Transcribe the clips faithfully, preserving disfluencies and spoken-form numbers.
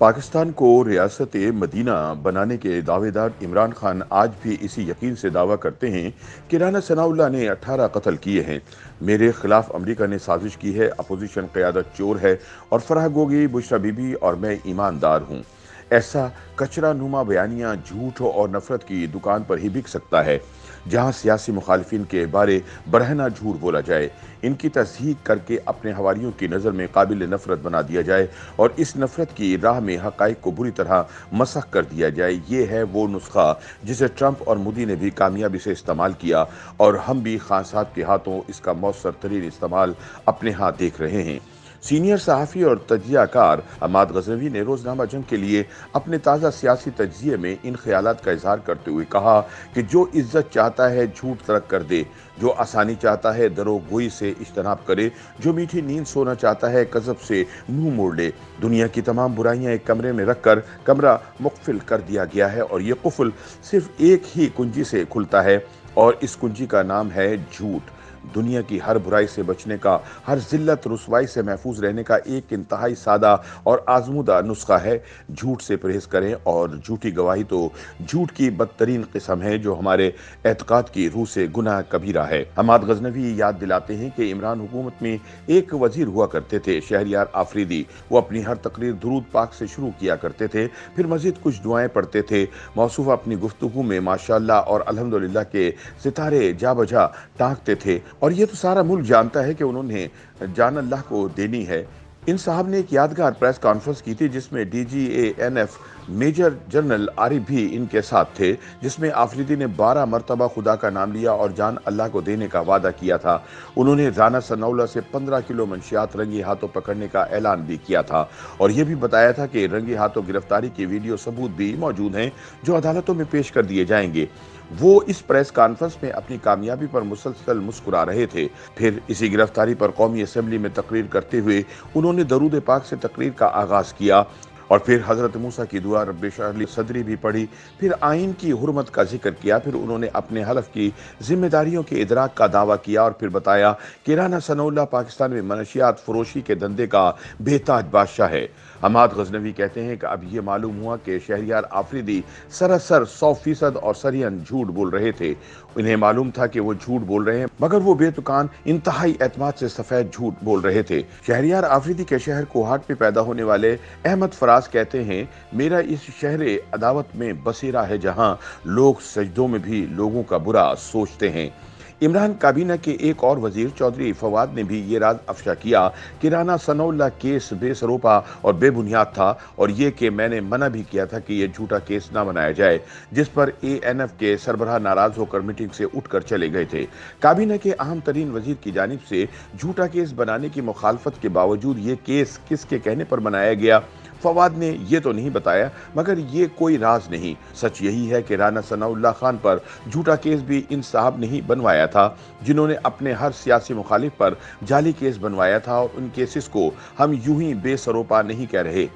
पाकिस्तान को रियासत मदीना बनाने के दावेदार इमरान खान आज भी इसी यकीन से दावा करते हैं कि राना सनाउल्लाह ने अठारह कत्ल किए हैं। मेरे खिलाफ अमेरिका ने साजिश की है, अपोजिशन क़यादत चोर है और फराह गोगी बुशरा बीबी और मैं ईमानदार हूँ। ऐसा कचरा नुमा बयानिया झूठ और नफरत की दुकान पर ही बिक सकता है, जहाँ सियासी मुखालफिन के बारे बरहना झूठ बोला जाए, इनकी तस्दीक करके अपने हवालियों की नज़र में काबिल नफरत बना दिया जाए और इस नफरत की राह में हक़ाइक़ को बुरी तरह मसख़ कर दिया जाए। ये है वो नुस्खा जिसे ट्रंप और मोदी ने भी कामयाबी से इस्तेमाल किया और हम भी खान साहब के हाथों इसका मौसर तरीन इस्तेमाल अपने हाथ देख रहे हैं। सीनियर सहाफ़ी और तजियाकार हम्माद ग़ज़नवी ने रोज़नामा जंग के लिए अपने ताज़ा सियासी तजिए में इन ख्यालात का इजहार करते हुए कहा कि जो इज़्ज़त चाहता है झूठ तरक कर दे, जो आसानी चाहता है दरोगोई से इज्तनाब करे, जो मीठी नींद सोना चाहता है कज़ब से मुँह मोड़ ले। दुनिया की तमाम बुराइयाँ एक कमरे में रख कर कमरा मुक़फ़िल कर दिया गया है और ये कुफ़ल सिर्फ एक ही कुंजी से खुलता है और इस कुंजी का नाम है झूठ। दुनिया की हर बुराई से बचने का, हर जिल्लत रुसवाई से महफूज रहने का एक इंतहाई सादा और आजमुदा नुस्खा है, झूठ से परहेज़ करें। और झूठी गवाही तो झूठ की बदतरीन किस्म है जो हमारे एतकाद की रूह से गुनाह कबीरा है। हम्माद ग़ज़नवी याद दिलाते हैं कि इमरान हुकूमत में एक वजीर हुआ करते थे, शहरयार आफरीदी। वो अपनी हर तकरीर दुरूद पाक से शुरू किया करते थे, फिर मज़ीद कुछ दुआएँ पढ़ते थे। मौसूफ़ा अपनी गुफ्तगू में माशाअल्लाह और अल्हम्दुलिल्लाह के सितारे जा बजा टाँकते थे और ये तो सारा मुल्क जानता है कि उन्होंने जान अल्लाह को देनी है। इन साहब ने एक यादगार प्रेस कॉन्फ्रेंस की थी जिसमें D G A N F major general Arif भी इनके साथ थे, जिसमें आफरीदी ने बारह मरतबा खुदा का नाम लिया और जान अल्लाह को देने का वादा किया था। उन्होंने राना सनाउल्लाह से पंद्रह किलो मंशियात रंगे हाथों पकड़ने का ऐलान भी किया था और यह भी बताया था कि रंगे हाथों गिरफ्तारी के वीडियो सबूत भी मौजूद हैं जो अदालतों में पेश कर दिए जाएंगे। वो इस प्रेस कॉन्फ्रेंस में अपनी कामयाबी पर मुसलसल मुस्कुरा रहे थे। फिर इसी गिरफ्तारी पर कौमी असम्बली में तकरीर करते हुए उन्होंने दरूद पाक से तकरीर का आगाज़ किया और फिर हज़रत मूसा की दुआ रब्बे शरहली सदरी भी पढ़ी, फिर आइन की हुर्मत का जिक्र किया, फिर उन्होंने अपने हलफ की जिम्मेदारियों के इदराक का दावा किया और फिर बताया कि राना सनाउल्लाह पाकिस्तान में मनशियात फरोशी के धंधे का बेताज बादशाह है। हम्माद ग़ज़नवी कहते हैं कि अब ये मालूम हुआ कि शहरयार आफरीदी सरासर सौ फीसद और सरीहन झूठ बोल रहे थे। उन्हें मालूम था कि वो झूठ बोल रहे हैं, मगर वो बेतुकान इंतहाई एतमाद से सफ़ेद झूठ बोल रहे थे। शहरयार आफरीदी के शहर कोहाट में पैदा होने वाले अहमद फराज कहते हैं, मेरा इस शहर अदावत में बसेरा है जहाँ लोग सजदों में भी लोगों का बुरा सोचते हैं। इमरान काबीना के एक और वजीर चौधरी फवाद ने भी ये राज अफशा किया कि राना सनाउल्लाह केस बेसरोपा और बेबुनियाद था और ये कि मैंने मना भी किया था कि यह झूठा केस ना बनाया जाए, जिस पर ए एन एफ के सरबराह नाराज़ होकर मीटिंग से उठकर चले गए थे। काबीना के अहम तरीन वजीर की जानिब से झूठा केस बनाने की मुखालफत के बावजूद ये केस किसके कहने पर बनाया गया, फवाद ने ये तो नहीं बताया, मगर ये कोई राज नहीं। सच यही है कि राना सनाउल्लाह खान पर झूठा केस भी इन साहब ने ही बनवाया था, जिन्होंने अपने हर सियासी मुखालिफ पर जाली केस बनवाया था और उन केसेस को हम यूं ही बेसरोपा नहीं कह रहे।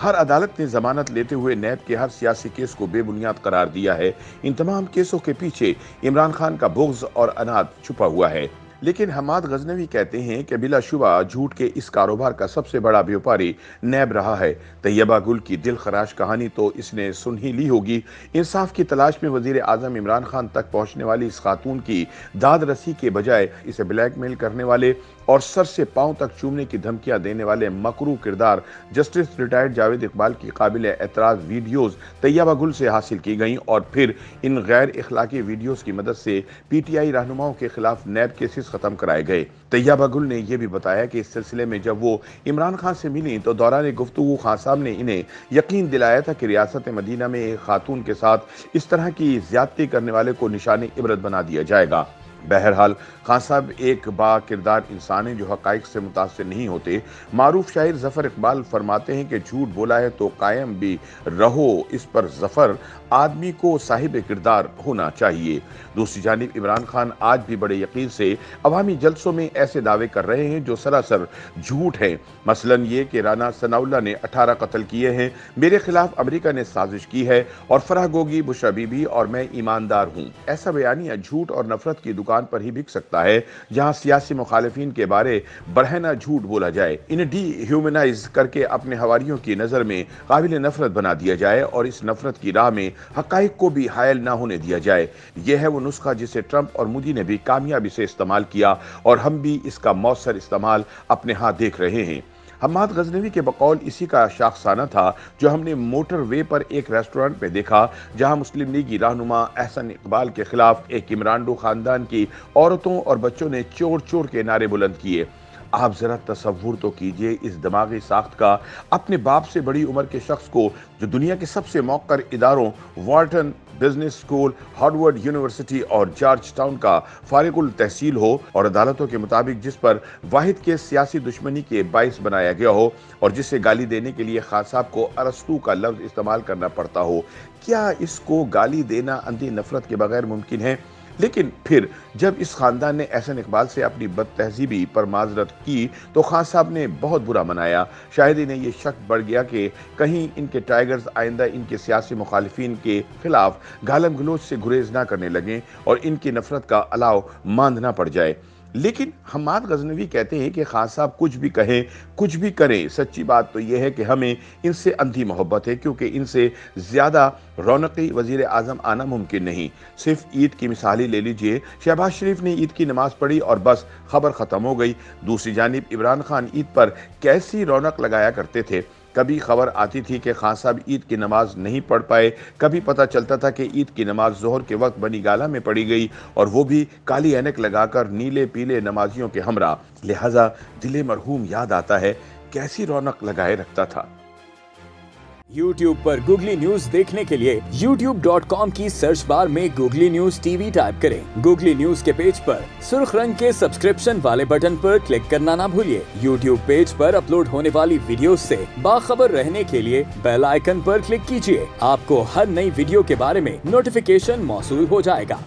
हर अदालत ने ज़मानत लेते हुए नैब के हर सियासी केस को बेबुनियाद करार दिया है। इन तमाम केसों के पीछे इमरान खान का बुग़्ज़ और अनाद छुपा हुआ है। लेकिन हम्माद ग़ज़नवी कहते हैं कि बिलाशुबा झूठ के इस कारोबार का सबसे बड़ा व्यापारी नैब रहा है। तय्यबा गुल की दिल खराश कहानी तो इसने सुन ही ली होगी। इंसाफ की तलाश में वज़ीर आज़म इमरान खान तक पहुँचने वाली इस खातून की दाद रसी के बजाय इसे ब्लैकमेल करने वाले और सर से पाँव तक चूमने की धमकियाँ देने वाले मकरू किरदार जस्टिस रिटायर्ड जावेद इकबाल की काबिल एतराज़ वीडियोज़ तय्यबा गुल से हासिल की गईं और फिर इन गैर अखलाकी वीडियोज़ की मदद से पी टी आई रहनुमाओं के खिलाफ नैब केसेस खत्म कराए गए। तय्यबा गुल ने यह भी बताया कि इस सिलसिले में जब वो इमरान खान से मिली तो दौरान गुफ्तगू खान साहब ने इन्हें यकीन दिलाया था कि रियासत मदीना में एक खातून के साथ इस तरह की ज्यादती करने वाले को निशाने इबरत बना दिया जाएगा। बहरहाल खान साहब एक बा किरदार इंसान हैं जो हक़ाइक़ से मुतासर नहीं होते। मारूफ शायर ज़फ़र इकबाल फरमाते हैं कि झूठ बोला है तो कायम भी रहो, इस पर ज़फ़र आदमी को साहिब किरदार होना चाहिए। दूसरी जानिब इमरान खान आज भी बड़े यकीन से अवामी जलसों में ऐसे दावे कर रहे हैं जो सरासर झूठ हैं। मसलन ये कि राना सनाउल्लाह ने अठारह कत्ल किए हैं, मेरे खिलाफ अमरीका ने साजिश की है और फराह गोगी बुशरा बीबी और मैं ईमानदार हूँ। ऐसा बयानिया झूठ और नफरत की दुकान पाकिस्तान पर ही बिक सकता है जहाँ सियासी मुखालिफिन के बारे बरहना झूठ बोला जाए, इन्हें डीह्यूमनाइज करके अपने हवारियों की नज़र में काबिल नफरत बना दिया जाए और इस नफरत की राह में हक़ाइक़ को भी हायल ना होने दिया जाए। यह है वो नुस्खा जिसे ट्रंप और मोदी ने भी कामयाबी से इस्तेमाल किया और हम भी इसका मौसर इस्तेमाल अपने हाथ देख रहे हैं। हम्माद ग़ज़नवी के बकौल इसी का शाखसाना था जो हमने मोटरवे पर एक रेस्टोरेंट में देखा जहां मुस्लिम लीग की रहनुमा एहसन इकबाल के खिलाफ एक इमरानडो खानदान की औरतों और बच्चों ने चोर चोर के नारे बुलंद किए। आप ज़रा तसव्वुर तो कीजिए इस दिमागी साख्त का, अपने बाप से बड़ी उम्र के शख्स को जो दुनिया के सबसे मौक़र इदारों Wharton business school, Harvard university और जॉर्ज टाउन का फारिगुल तहसील हो और अदालतों के मुताबिक जिस पर वाहिद के सियासी दुश्मनी के बाइस बनाया गया हो और जिसे गाली देने के लिए खान साहब को अरस्तू का लफ्ज़ इस्तेमाल करना पड़ता हो, क्या इसको गाली देना अंधी नफरत के बगैर मुमकिन है? लेकिन फिर जब इस ख़ानदान ने एहसन इकबाल से अपनी बदतहजीबी पर माजरत की तो खान साहब ने बहुत बुरा मनाया। शायद इन्हें यह शक बढ़ गया कि कहीं इनके टाइगर्स आइंदा इनके सियासी मुखालिफिन के खिलाफ गालम गलोच से गुरेज ना करने लगें और इनकी नफरत का अलाव मांधना पड़ जाए। लेकिन हम्माद ग़ज़नवी कहते हैं कि खान साहब कुछ भी कहें कुछ भी करें, सच्ची बात तो यह है कि हमें इनसे अंधी मोहब्बत है क्योंकि इनसे ज़्यादा रौनकी वज़ीर आज़म आना मुमकिन नहीं। सिर्फ ईद की मिसाल ही ले लीजिए, शहबाज़ शरीफ ने ईद की नमाज़ पढ़ी और बस खबर ख़त्म हो गई। दूसरी जानिब इमरान खान ईद पर कैसी रौनक लगाया करते थे, कभी खबर आती थी कि खान साहब ईद की नमाज़ नहीं पढ़ पाए, कभी पता चलता था कि ईद की नमाज़ जोहर के वक्त बनी गाला में पढ़ी गई और वो भी काली ऐनक लगाकर नीले पीले नमाजियों के हमरा। लिहाजा दिले मरहूम याद आता है कैसी रौनक लगाए रखता था। YouTube पर Google News देखने के लिए यूट्यूब डॉट कॉम की सर्च बार में Google News T V type करें। Google News के पेज पर सुर्ख रंग के सब्सक्रिप्शन वाले बटन पर क्लिक करना ना भूलिए। YouTube पेज पर अपलोड होने वाली वीडियो से बाखबर रहने के लिए बेल आइकन पर क्लिक कीजिए। आपको हर नई वीडियो के बारे में नोटिफिकेशन मौसूल हो जाएगा।